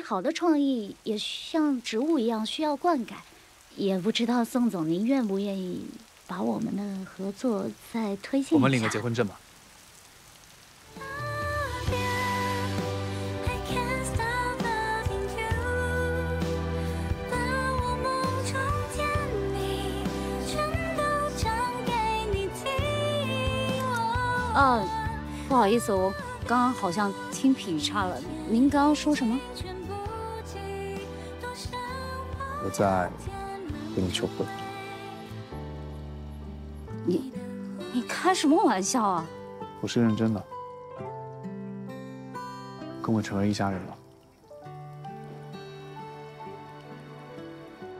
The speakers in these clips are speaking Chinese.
再好的创意也像植物一样需要灌溉，也不知道宋总您愿不愿意把我们的合作再推进一下？我们领个结婚证吧。 啊，不好意思，我刚刚好像听劈叉了。您刚刚说什么？我在跟你求婚。你开什么玩笑啊？我是认真的。跟我成为一家人了。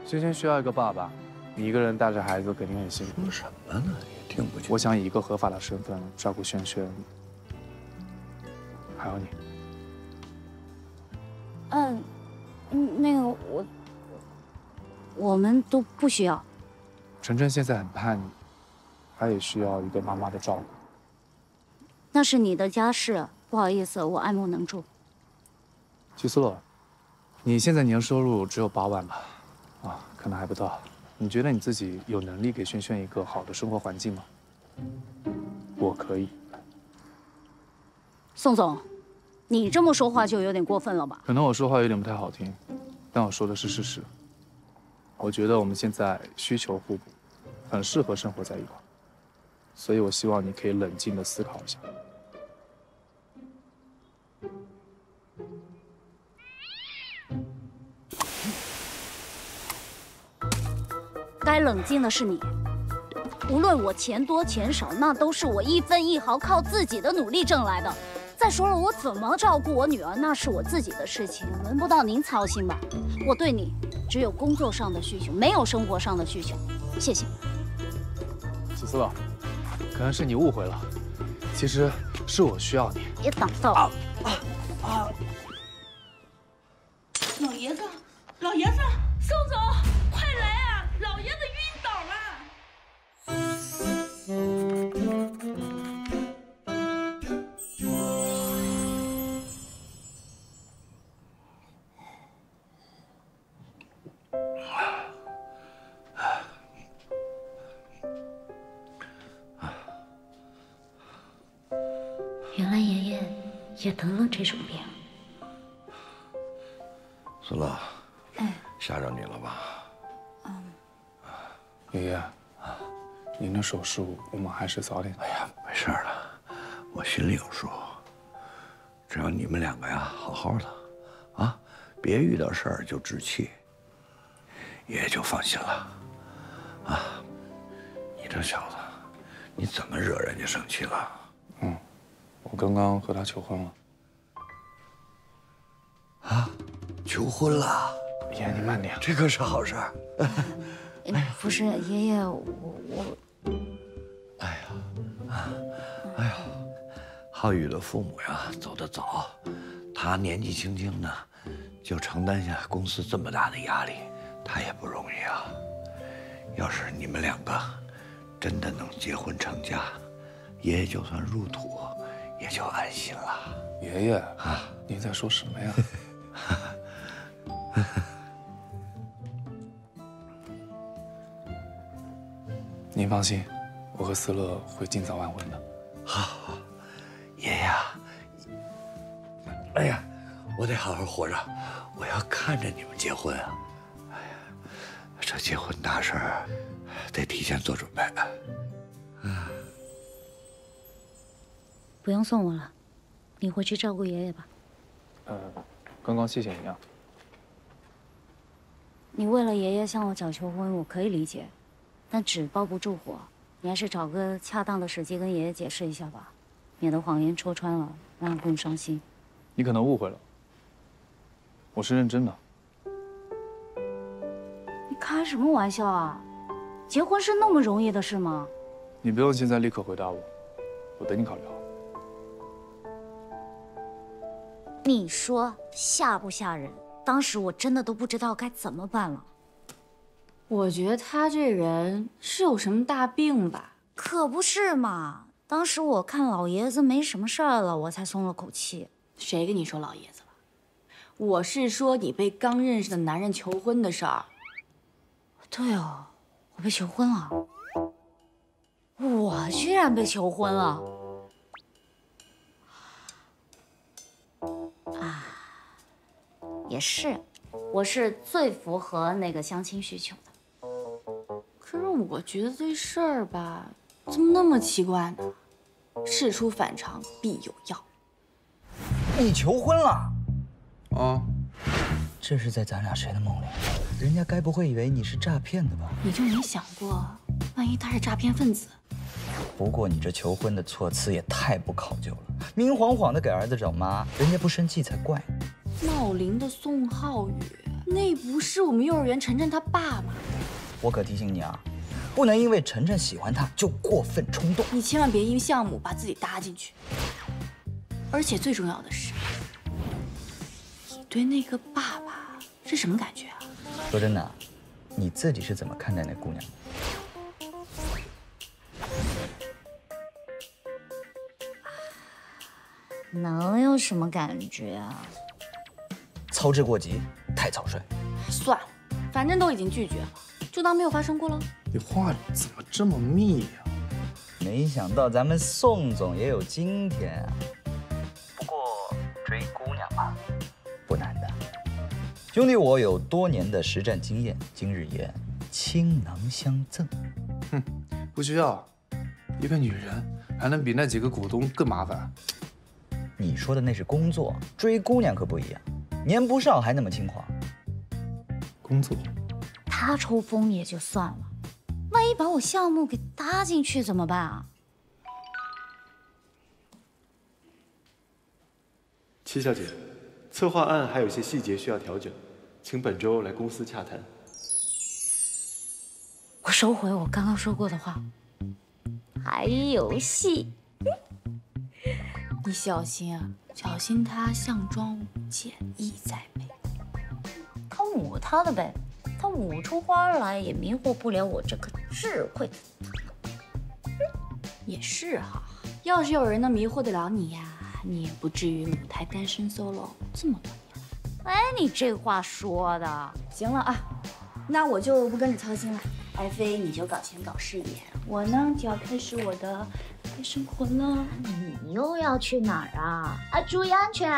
星星需要一个爸爸，你一个人带着孩子肯定很辛苦。说什么呢？ 我想以一个合法的身份照顾萱萱，还有你。那个我们都不需要。晨晨现在很叛逆，她也需要一个妈妈的照顾。那是你的家事，不好意思，我爱莫能助。吉苏洛，你现在年收入只有8万吧？啊，可能还不到。 你觉得你自己有能力给萱萱一个好的生活环境吗？我可以。宋总，你这么说话就有点过分了吧？可能我说话有点不太好听，但我说的是事实。我觉得我们现在需求互补，很适合生活在一块，所以我希望你可以冷静地思考一下。该冷静的是你。无论我钱多钱少，那都是我一分一毫靠自己的努力挣来的。再说了，我怎么照顾我女儿，那是我自己的事情，轮不到您操心吧？我对你只有工作上的需求，没有生活上的需求。谢谢。子思了，可能是你误会了，其实是我需要你。别挡道！老爷子，老爷子，宋总！ 原来爷爷也得了这种病。苏乐，哎，吓着你了吧？爷爷，您的手术我们还是早点。哎呀，没事的，我心里有数。只要你们两个呀，好好的，啊，别遇到事儿就置气，爷爷就放心了。啊，你这小子，你怎么惹人家生气了？嗯。 我刚刚和他求婚了。啊，求婚了！爷爷，你慢点，这可是好事儿。不是爷爷，我……哎呀，哎呀，浩宇的父母呀，走得早，他年纪轻轻的就承担下公司这么大的压力，他也不容易啊。要是你们两个真的能结婚成家，爷爷就算入土。 也就安心了。爷爷啊，您在说什么呀？您放心，我和思乐会尽早完婚的。好，好，爷爷，哎呀，我得好好活着，我要看着你们结婚啊！哎呀，这结婚大事儿得提前做准备。啊。 不用送我了，你回去照顾爷爷吧。刚刚谢谢你啊。你为了爷爷向我找求婚，我可以理解，但纸包不住火，你还是找个恰当的时机跟爷爷解释一下吧，免得谎言戳穿了，让他更伤心。你可能误会了，我是认真的。你开什么玩笑啊？结婚是那么容易的事吗？你不用现在立刻回答我，我等你考虑好。 你说吓不吓人？当时我真的都不知道该怎么办了。我觉得他这人是有什么大病吧？可不是嘛！当时我看老爷子没什么事儿了，我才松了口气。谁跟你说老爷子了？我是说你被刚认识的男人求婚的事儿。对哦，我被求婚了，我居然被求婚了！啊，也是，我是最符合那个相亲需求的。可是我觉得这事儿吧，怎么那么奇怪呢？事出反常必有妖。你求婚了？ 啊！这是在咱俩谁的梦里？人家该不会以为你是诈骗的吧？你就没想过，万一他是诈骗分子？不过你这求婚的措辞也太不考究了，明晃晃的给儿子找妈，人家不生气才怪呢。茂林的宋浩宇，那不是我们幼儿园晨晨他爸吗？我可提醒你啊，不能因为晨晨喜欢他就过分冲动，你千万别因项目把自己搭进去。而且最重要的是。 对那个爸爸是什么感觉啊？说真的，你自己是怎么看待那姑娘的？能有什么感觉啊？操之过急，太草率。算了，反正都已经拒绝了，就当没有发生过喽。你话怎么这么密呀？没想到咱们宋总也有今天啊。不过追姑娘嘛。 不难的，兄弟，我有多年的实战经验，今日也倾囊相赠。哼，不需要，一个女人还能比那几个股东更麻烦？你说的那是工作，追姑娘可不一样，年不少还那么轻狂。工作，他抽风也就算了，万一把我项目给搭进去怎么办啊？戚小姐。 策划案还有些细节需要调整，请本周来公司洽谈。我收回我刚刚说过的话。还有戏，你小心啊，小心他项庄舞剑，意在背。他舞他的呗，他舞出花来也迷惑不了我这个智慧的他。也是哈，要是有人能迷惑得了你呀。 你也不至于母胎单身 solo 这么多年。哎，你这话说的。行了啊，那我就不跟着操心了。爱妃，你就搞钱搞事业，我呢就要开始我的夜生活了。你又要去哪儿啊？啊，注意安全。